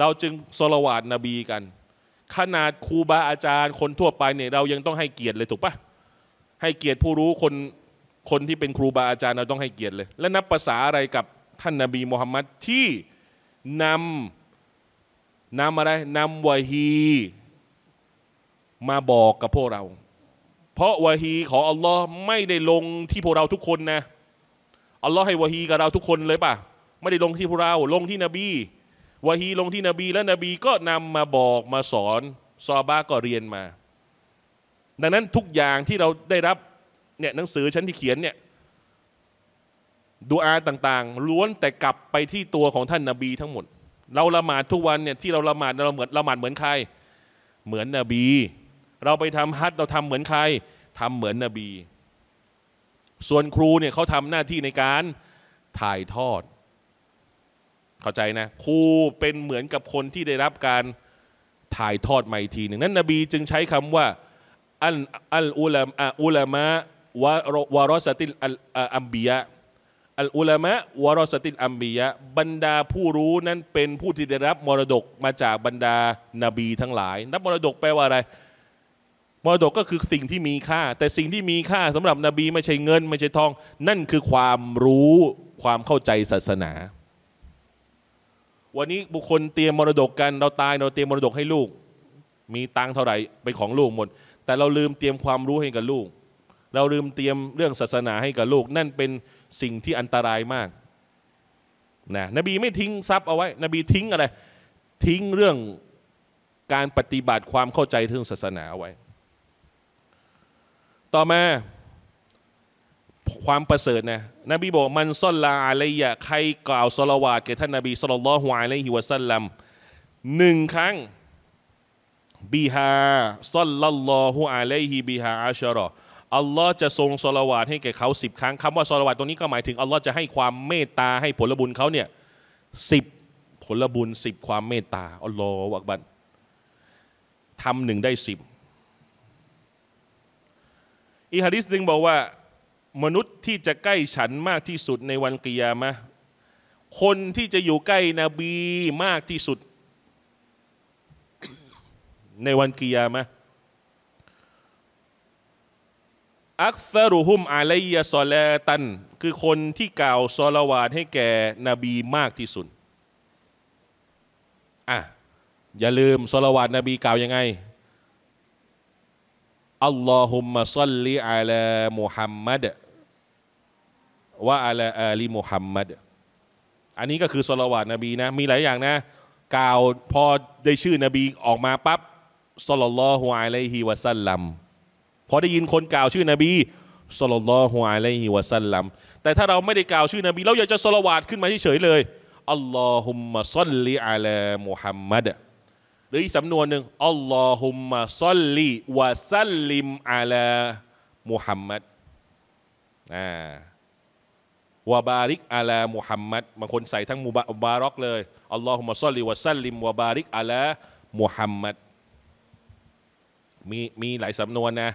เราจึงศอลาวาตนบีกันขนาดครูบาอาจารย์คนทั่วไปเนี่ยเรายังต้องให้เกียรติเลยถูกปะให้เกียรติผู้รู้คนคนที่เป็นครูบาอาจารย์เราต้องให้เกียรติเลยและนับภาษาอะไรกับท่านนบีมุฮัมมัดที่นำนำอะไรนำวะฮีมาบอกกับพวกเราเพราะวะฮีของอัลลอฮ์ไม่ได้ลงที่พวกเราทุกคนนะอัลลอฮ์ให้วะฮีกับเราทุกคนเลยปะไม่ได้ลงที่พวกเราลงที่นบีวะฮีลงที่นบีและนบีก็นำมาบอกมาสอนซอฮาบะห์ก็เรียนมาดังนั้นทุกอย่างที่เราได้รับเนี่ยหนังสือชั้นที่เขียนเนี่ยดุอาต่างๆล้วนแต่กลับไปที่ตัวของท่านนบีทั้งหมดเราละหมาดทุกวันเนี่ยที่เราละหมาดเราเหมือนละหมาดเหมือนใครเหมือนนบีเราไปทำฮัจญ์เราทำเหมือนใครทำเหมือนนบีส่วนครูเนี่ยเขาทำหน้าที่ในการถ่ายทอดเข้าใจนะครูเป็นเหมือนกับคนที่ได้รับการถ่ายทอดมาอีกทีหนึ่งนั้นนบีจึงใช้คำว่าอัลอัลอุลามะอุลามะวะวะรอซะติลอัมบิยะอัลอุลามะวะรอซะติลอัมบิยะบรรดาผู้รู้นั้นเป็นผู้ที่ได้รับมรดกมาจากบรรดานบีทั้งหลายนับมรดกแปลว่าอะไรมรดกก็คือสิ่งที่มีค่าแต่สิ่งที่มีค่าสำหรับนบีไม่ใช่เงินไม่ใช่ทองนั่นคือความรู้ความเข้าใจศาสนาวันนี้บุคคลเตรียมมรดกกันเราตายเราเตรียมมรดกให้ลูกมีตังเท่าไหร่เป็นของลูกหมดแต่เราลืมเตรียมความรู้ให้กับลูกเราลืมเตรียมเรื่องศาสนาให้กับลูกนั่นเป็นสิ่งที่อันตรายมากนะนบีไม่ทิ้งทรัพย์เอาไว้นบีทิ้งอะไรทิ้งเรื่องการปฏิบัติความเข้าใจเรื่องศาสนาเอาไว้ต่อมาความประเสริฐนะนบีบอกมันซอลลาอะลัยยะใครกล่าวศอลาวาตแก่ท่านนบีศ็อลลัลลอฮุอะลัยฮิวะซัลลัมหนึ่งครั้งบิฮาศ็อลลัลลอฮุอะลัยฮิบิฮาอัชเราะห์อัลลอฮ์จะทรงศอลาวาตให้แก่เขาสิบครั้งคำว่าศอลาวาตตรงนี้ก็หมายถึงอัลลอฮ์จะให้ความเมตตาให้ผลบุญเขาเนี่ยสิบผลบุญสิบความเมตตาอัลลอฮฺอักบัรทำหนึ่งได้สิบอีกหะดีษหนึ่งบอกว่ามนุษย์ที่จะใกล้ฉันมากที่สุดในวันกิยามะห์คนที่จะอยู่ใกล้นบีมากที่สุดในวันกิยามะห์อักษรุฮุมอะลัยยะศอลาตันคือคนที่กล่าวศอลาวาตให้แก่นบีมากที่สุดอ่ะอย่าลืมศอลาวาตนบีกล่าวยังไงอัลลอฮุมมะซัลลิอะลามุฮัมมัดวะอะลาอาลีมุฮัมมัดอันนี้ก็คือศอลาวาตนบีนะมีหลายอย่างนะกล่าวพอได้ชื่อนบีออกมาปั๊บศ็อลลัลลอฮุอะลัยฮิวะซัลลัมพอได้ยินคนกล่าวชื่อนบีศ็อลลัลลอฮุอะลัยฮิวะซัลลัมแต่ถ้าเราไม่ได้กล่าวชื่อนบีเราอยากจะศอลาวาตขึ้นมาเฉยๆเลยอัลลอฮุมมะซัลลิอะลามุฮัมมัดหรืออีกสำนวนหนึ่งอัลลอฮุมมะซัลลิวะซัลลิมอะลามุฮัมมัดอ่าวะบาริกอะลามุฮัมมัดบางคนใส่ทั้งมุบารอกเลยอัลลอฮุมะซัลลิวะซัลลิมวะบาริกอะลามุฮัมมัดมีมีหลายสำนวนนะ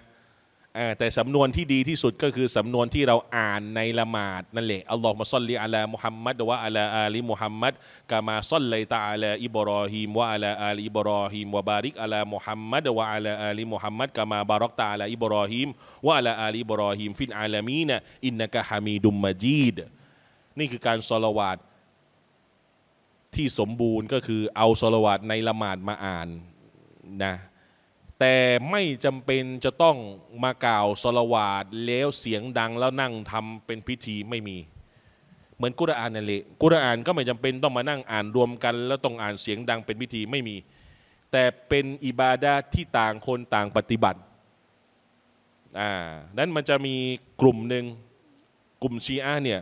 แต่สำนวนที่ดีที่สุดก็คือสำนวนที่เราอ่านในละหมาดนั่นแหละอัลลอฮุมะซัลลิอะลามุฮัมมัดวะอะลาอาลีมุฮัมมัดกะมาซัลลัยตะอะลาอิบรอฮีมวะอะลาอาลีอิบรอฮีมวะบาริกอะลามุฮัมมัดวะอะลาอาลีมุฮัมมัดกะมาบารักตะอะลาอิบรอฮีมวะอะลาอาลีอิบรอฮีมฟิลอาลามีนะอินนะกะฮะมีดุมมะญีดนี่คือการศอลาวาตที่สมบูรณ์ก็คือเอาศอลาวาตในละหมาดมาอ่านนะแต่ไม่จำเป็นจะต้องมากล่าวศอลาวาตแล้วเสียงดังแล้วนั่งทำเป็นพิธีไม่มีเหมือนกุรอานนั่นแหละกุรอานก็ไม่จำเป็นต้องมานั่งอ่านรวมกันแล้วต้องอ่านเสียงดังเป็นพิธีไม่มีแต่เป็นอิบาดะห์ที่ต่างคนต่างปฏิบัติอ่านั้นมันจะมีกลุ่มหนึ่งกลุ่มชีอะห์เนี่ย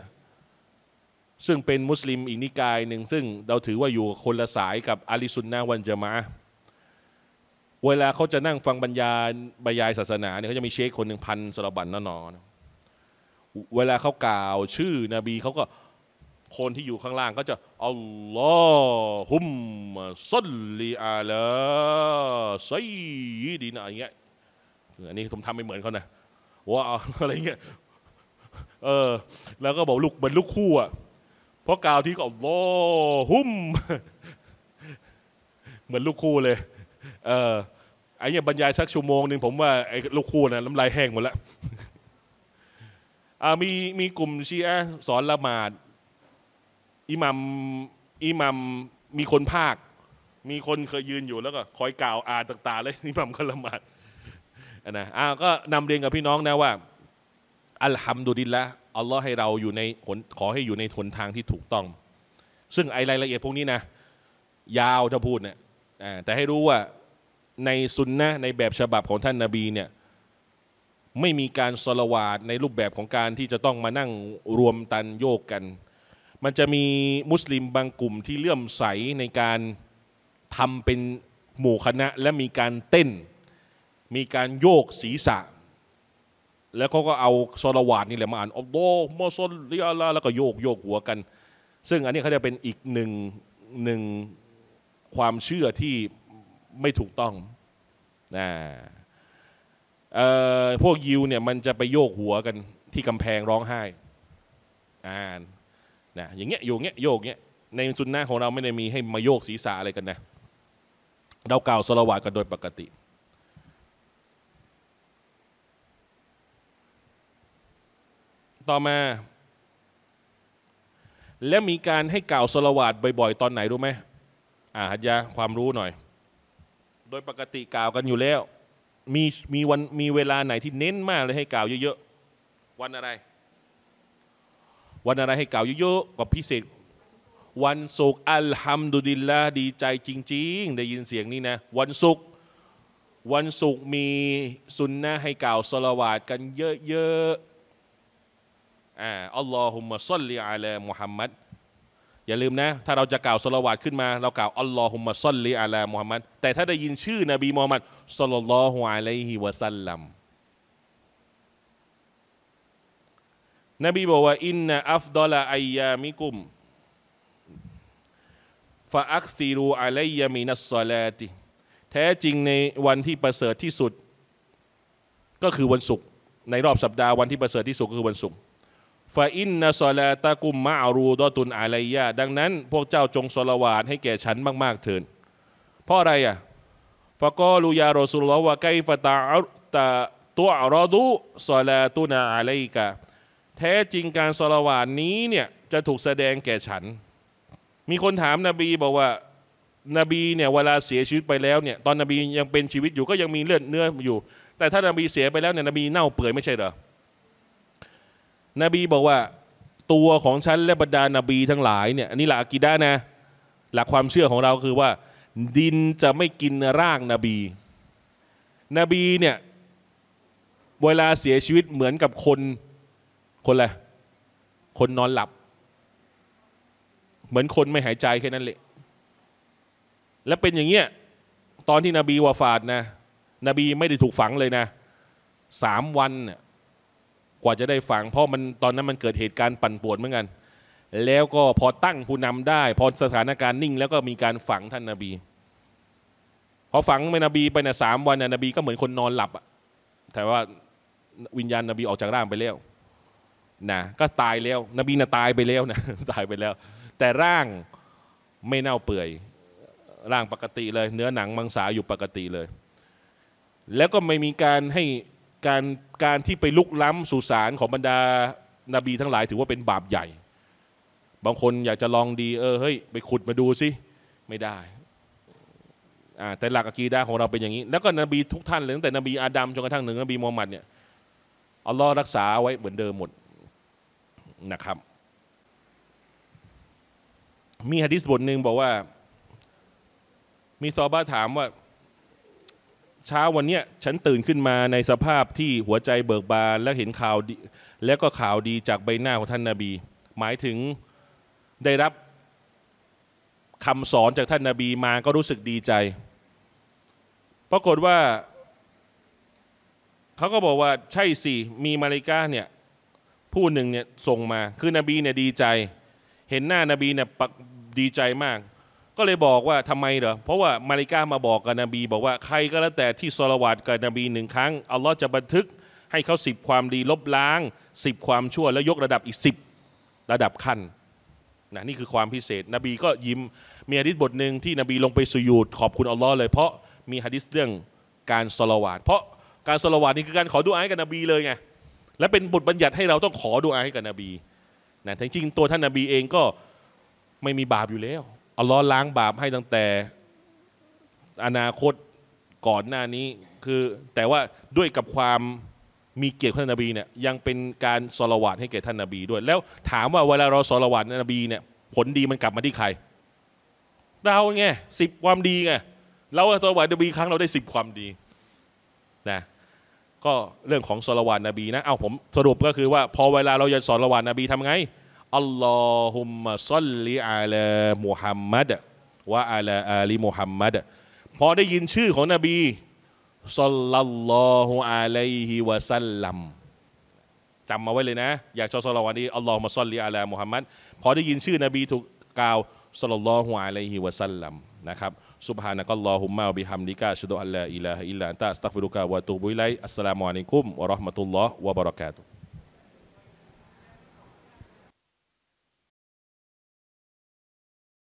ซึ่งเป็นมุสลิมอีกนิกายหนึ่งซึ่งเราถือว่าอยู่คนละสายกับอะลิซุนนะห์วัลญะมาอะห์เวลาเขาจะนั่งฟังบรรยายบรรยายศาสนาเนี่ยเขาจะมีเชคคนหนึ่งพันสระบันนอนเวลาเขากล่าวชื่อนบีเขาก็คนที่อยู่ข้างล่างก็จะอัลลอฮุมมะซัลลิอะลาซัยยิดีนะอย่างเงี้ยอันนี้ผมทำไม่เหมือนเขานะว่าอะไรเงี้ยเออแล้วก็บอกลูกเหมือนลูกคู่อ่ะเพราะกล่าวที่ก็อัลลอฮุมเหมือนลูกคู่เลยเออไอ้เนี่ยบรรยายสักชั่วโมงหนึ่งผมว่าไอ้ลูกคู่นะน้ำลายแห้งหมดแล้วมีมีกลุ่มชีอะห์สอนละหมาดอิหมัมอิหมัมมีคนภาคมีคนเคยยืนอยู่แล้วก็คอยกล่าวอ่านต่างๆเลยอิหมัมก็ละหมาดนะอ่าก็นำเรียนกับพี่น้องนะว่าอัลฮัมดุลิลละอัลลอฮ์ให้เราอยู่ในหนขอให้อยู่ในหนทางที่ถูกต้องซึ่งไอ้รายละเอียดพวกนี้นะยาวถ้าพูดเนี่ยแต่ให้รู้ว่าในซุนนะในแบบฉบับของท่านนบีเนี่ยไม่มีการศอลาวาตในรูปแบบของการที่จะต้องมานั่งรวมตันโยกกันมันจะมีมุสลิมบางกลุ่มที่เลื่อมใสในการทำเป็นหมู่คณะและมีการเต้นมีการโยกศีรษะแล้วเขาก็เอาศอลาวาตนี่แหละมาอ่านอัลลอฮุมะซัลลิอะลาแล้วก็โยกโยกหัวกันซึ่งอันนี้เขาจะเป็นอีกหนึ่งหนึ่งความเชื่อที่ไม่ถูกต้องนะพวกยิวเนี่ยมันจะไปโยกหัวกันที่กำแพงร้องไห้อ่านะอย่างเงี้ยโยกเงี้ยโยกเงี้ยในซุนนะห์ของเราไม่ได้มีให้มาโยกศีรษะอะไรกันนะเรากล่าวศอลาวาตกันโดยปกติต่อมาและมีการให้กล่าวศอลาวาตบ่อยๆตอนไหนรู้ไหมอาหัดยาความรู้หน่อยโดยปกติกล่าวกันอยู่แล้วมีมีวันมีเวลาไหนที่เน้นมากเลยให้กล่าวเยอะๆวันอะไรวันอะไรให้กล่าวเยอะๆกับพิเศษวันศุกร์อัลฮัมดุลิลละห์ดีใจจริงๆได้ยินเสียงนี้นะวันศุกร์วันศุกร์มีซุนนะห์ให้กล่าวศอลาวาตกันเยอะๆอ่าอัลลอฮุมะซัลลิอะลามุฮัมมัดอย่าลืมนะถ้าเราจะกล่าวศอลาวาตขึ้นมาเรากล่าวอัลลอฮุมะซัลลิอะลามุฮัมมัดแต่ถ้าได้ยินชื่อนบีมุฮัมมัดศ็อลลัลลอฮุอะลัยฮิวะซัลลัมนบีบอกว่าอินนะอัฟฎอละอัยยามิกุมฟะอักซิรูอะลัยยะมินัสศอลาติแท้จริงในวันที่ประเสริฐที่สุดก็คือวันศุกร์ในรอบสัปดาห์วันที่ประเสริฐที่สุดก็คือวันศุกร์ฟาอินนะซอลาตะกุมมะอารูดอตุนอะลัยยะดังนั้นพวกเจ้าจงศอลาวาตให้แก่ฉันมากๆเถิดเพราะอะไรอ่ะฟะกอลูยารอซูลุลลอฮ์วะไกฟะตะอัตะตุอรอดูซอลาตุนะอะลัยกะแท้จริงการศอลาวาตนี้เนี่ยจะถูกแสดงแก่ฉันมีคนถามนบีบอกว่านบีเนี่ยเวลาเสียชีวิตไปแล้วเนี่ยตอนนบียังเป็นชีวิตอยู่ก็ยังมีเลือดเนื้ออยู่แต่ถ้านบีเสียไปแล้วเนี่ยนบีเน่าเปื่อยไม่ใช่เหรอนบีบอกว่าตัวของฉันและบรรดานบีทั้งหลายเนี่ยอันนี้หลักอะกีดะห์นะหลักความเชื่อของเราคือว่าดินจะไม่กินร่างนบีนบีเนี่ยเวลาเสียชีวิตเหมือนกับคนคนอะไรคนนอนหลับเหมือนคนไม่หายใจแค่นั้นแหละและเป็นอย่างเงี้ยตอนที่นบีวะฟาตนะนบีไม่ได้ถูกฝังเลยนะสามวันเนี่ยกว่าจะได้ฝังเพราะมันตอนนั้นมันเกิดเหตุการณ์ปั่นป่วนเหมือนกันแล้วก็พอตั้งผู้นำได้พอสถานการณ์นิ่งแล้วก็มีการฝังท่านนบีพอฝังไปนบีไปนะสามวันนะนบีก็เหมือนคนนอนหลับแต่ว่า วิญญาณนบีออกจากร่างไปแล้วนะก็ตายแล้วนบีน่ะตายไปแล้วนะตายไปแล้วแต่ร่างไม่เน่าเปื่อยร่างปกติเลยเนื้อหนังมังสาอยู่ปกติเลยแล้วก็ไม่มีการให้การการที่ไปลุกล้ำสุสานของบรรดานบีทั้งหลายถือว่าเป็นบาปใหญ่บางคนอยากจะลองดีเออเฮ้ยไปขุดมาดูสิไม่ได้อ่าแต่หลักอะกีดะห์ของเราเป็นอย่างนี้แล้วก็นบีทุกท่านเลยตั้งแต่นบีอาดัมจนกระทั่งถึงนบีมูฮัมหมัดเนี่ยอัลลอฮ์รักษาไว้เหมือนเดิมหมดนะครับมีหะดีษบทหนึ่งบอกว่ามีซอฮาบะห์ถามว่าเช้าวันเนี้ยฉันตื่นขึ้นมาในสภาพที่หัวใจเบิกบานและเห็นข่าวดีแล้วก็ข่าวดีจากใบหน้าของท่านนบีหมายถึงได้รับคำสอนจากท่านนบีมาก็รู้สึกดีใจปรากฏว่าเขาก็บอกว่าใช่สิมีมาลาอิกะห์เนี่ยผู้หนึ่งเนี่ยส่งมาคือนบีเนี่ยดีใจเห็นหน้านบีเนี่ยดีใจมากก็เลยบอกว่าทำไมเหรอเพราะว่ามาลาอิกะห์มาบอกกับนบีบอกว่าใครก็แล้วแต่ที่ศอลาวาตกับนบีหนึ่งครั้งอัลลอฮ์จะบันทึกให้เขาสิบความดีลบล้างสิบความชั่วแล้วยกระดับอีกสิบระดับขั้นนะนี่คือความพิเศษนบีก็ยิ้มมีหะดีษบทหนึ่งที่นบีลงไปสุญูดขอบคุณอัลลอฮ์เลยเพราะมีหะดีษเรื่องการศอลาวาตเพราะการศอลาวาตนี่คือการขอดุอาให้กับนบีเลยไงและเป็นบทบัญญัติให้เราต้องขอดุอาให้กับนบีนะจริงๆตัวท่านนบีเองก็ไม่มีบาปอยู่แล้วอัลลอฮ์ล้างบาปให้ตั้งแต่อนาคตก่อนหน้านี้คือแต่ว่าด้วยกับความมีเกียรติท่านนบีเนี่ยยังเป็นการศอลาวาตให้แก่ท่านนบีด้วยแล้วถามว่าเวลาเราศอลาวาตนบีเนี่ยผลดีมันกลับมาที่ใครเราไงสิบความดีไงเราศอลาวาตนบีครั้งเราได้สิบความดีนะก็เรื่องของศอลาวาตนบีนะเอาผมสรุปก็คือว่าพอเวลาเราจะศอลาวาตนบีทำไงอัลลอฮุมะศ็อลลิอะลามุฮัมมัดวะอะลาอาลิมุฮัมมัดพอได้ยินชื่อของนบีศ็อลลัลลอฮุอะลัยฮิวะซัลลัมจำมาไว้เลยนะอยากจะศอลาวาตนี้อัลลอฮุมะศ็อลลิอะลามุฮัมมัดพอได้ยินชื่อนบีถูกกล่าวศ็อลลัลลอฮุอะลัยฮิวะซัลลัมนะครับซุบฮานะกัลลอฮุมมะวะบิฮัมดิกะอัชฮะดูอัลลาอิลาฮะอิลลันตะอัสตัฆฟิรุกะวะอะตูบุอิลัยอัสสลามุอะลัยกุมวะเราะห์มะตุลลอฮ์วะบะเราะกาตุฮ์